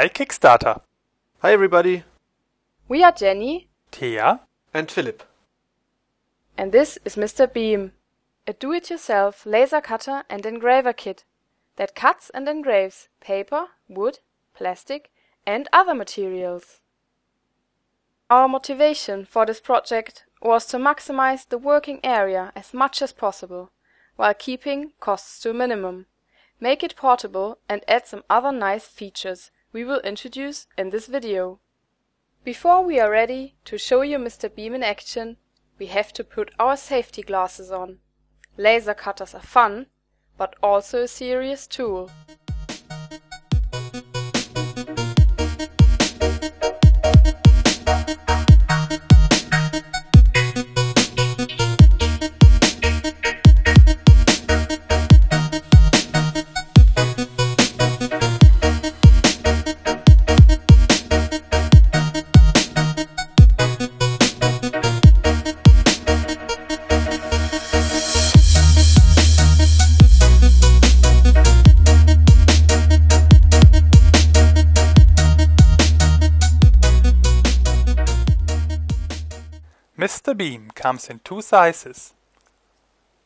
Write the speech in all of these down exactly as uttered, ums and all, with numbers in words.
Hi Kickstarter! Hi everybody! We are Jenny, Thea and Philip. And this is Mister Beam, a do-it-yourself laser cutter and engraver kit that cuts and engraves paper, wood, plastic and other materials. Our motivation for this project was to maximize the working area as much as possible, while keeping costs to a minimum, make it portable and add some other nice features we will introduce in this video. Before we are ready to show you Mister Beam in action, we have to put our safety glasses on. Laser cutters are fun, but also a serious tool. Mister Beam comes in two sizes.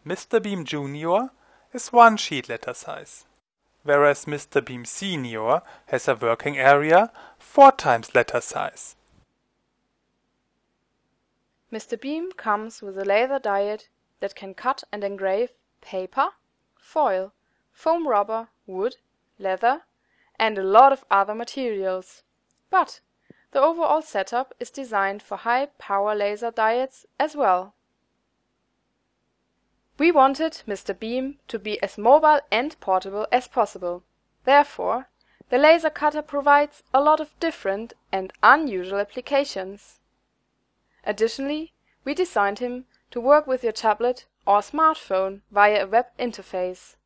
Mister Beam Junior is one sheet letter size, whereas Mister Beam Senior has a working area four times letter size. Mister Beam comes with a laser diode that can cut and engrave paper, foil, foam rubber, wood, leather and a lot of other materials. But the overall setup is designed for high-power laser diodes as well. We wanted Mister Beam to be as mobile and portable as possible. Therefore, the laser cutter provides a lot of different and unusual applications. Additionally, we designed him to work with your tablet or smartphone via a web interface.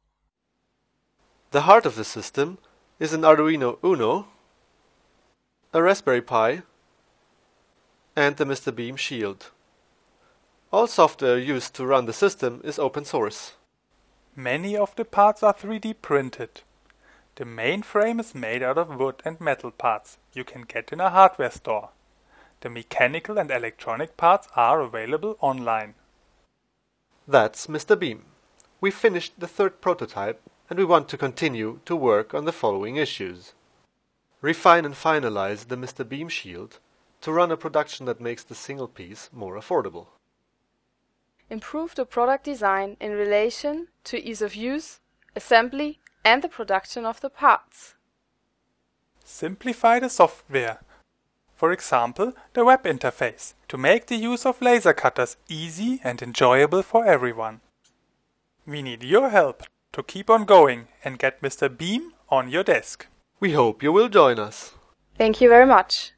The heart of the system is an Arduino Uno, a Raspberry Pi and the Mister Beam Shield. All software used to run the system is open source. Many of the parts are three D printed. The main frame is made out of wood and metal parts you can get in a hardware store. The mechanical and electronic parts are available online. That's Mister Beam. We finished the third prototype and we want to continue to work on the following issues. Refine and finalize the Mister Beam Shield to run a production that makes the single piece more affordable. Improve the product design in relation to ease of use, assembly and the production of the parts. Simplify the software, for example the web interface, to make the use of laser cutters easy and enjoyable for everyone. We need your help to keep on going and get Mister Beam on your desk. We hope you will join us. Thank you very much.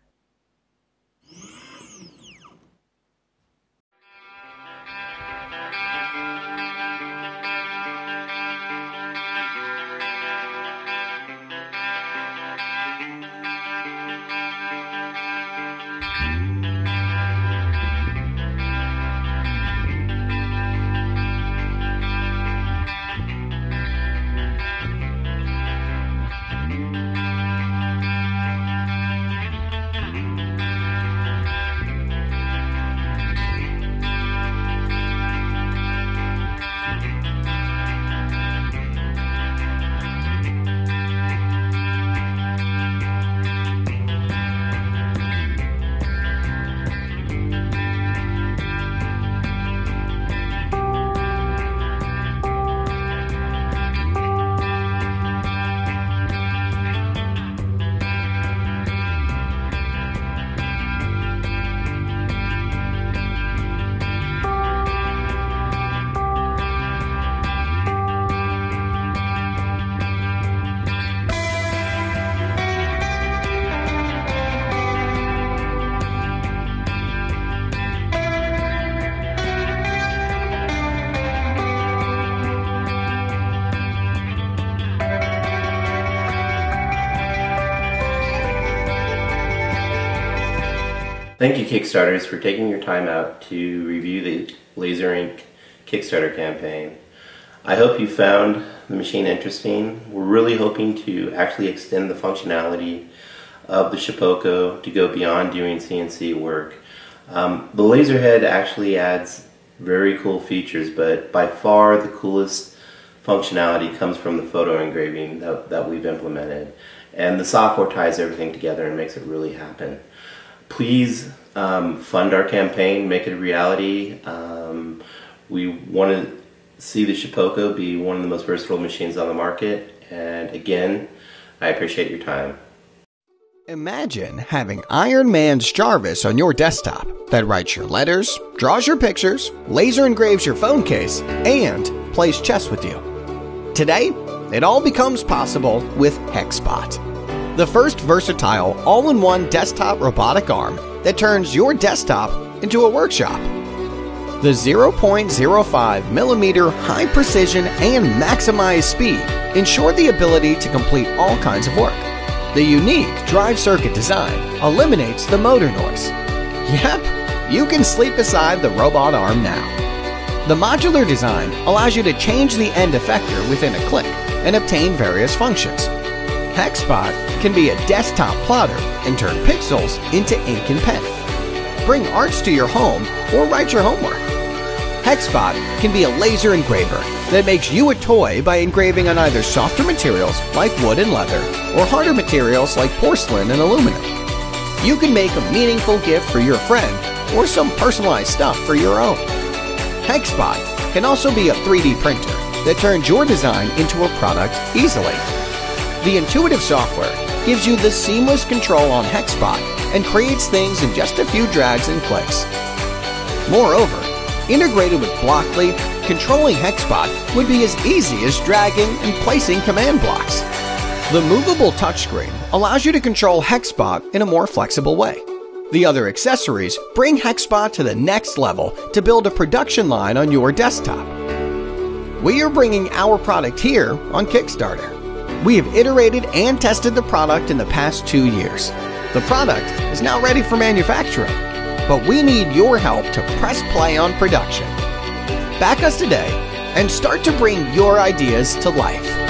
Thank you, Kickstarters, for taking your time out to review the Laser Ink Kickstarter campaign. I hope you found the machine interesting. We're really hoping to actually extend the functionality of the Chipoko to go beyond doing C N C work. Um, the laser head actually adds very cool features, but by far the coolest functionality comes from the photo engraving that, that we've implemented, and the software ties everything together and makes it really happen. Please um, fund our campaign, make it a reality. Um, we want to see the Chipoko be one of the most versatile machines on the market, and again, I appreciate your time. Imagine having Iron Man's Jarvis on your desktop that writes your letters, draws your pictures, laser engraves your phone case, and plays chess with you. Today, it all becomes possible with Hexbot, the first versatile all-in-one desktop robotic arm that turns your desktop into a workshop. The zero point zero five millimeter high precision and maximized speed ensure the ability to complete all kinds of work. The unique drive circuit design eliminates the motor noise. Yep, you can sleep beside the robot arm now. The modular design allows you to change the end effector within a click and obtain various functions. Hexbot can be a desktop plotter and turn pixels into ink and pen. Bring arts to your home or write your homework. Hexbot can be a laser engraver that makes you a toy by engraving on either softer materials like wood and leather or harder materials like porcelain and aluminum. You can make a meaningful gift for your friend or some personalized stuff for your own. Hexbot can also be a three D printer that turns your design into a product easily. The intuitive software gives you the seamless control on Hexbot and creates things in just a few drags and clicks. Moreover, integrated with Blockly, controlling Hexbot would be as easy as dragging and placing command blocks. The movable touchscreen allows you to control Hexbot in a more flexible way. The other accessories bring Hexbot to the next level to build a production line on your desktop. We are bringing our product here on Kickstarter. We have iterated and tested the product in the past two years. The product is now ready for manufacturing, but we need your help to press play on production. Back us today and start to bring your ideas to life.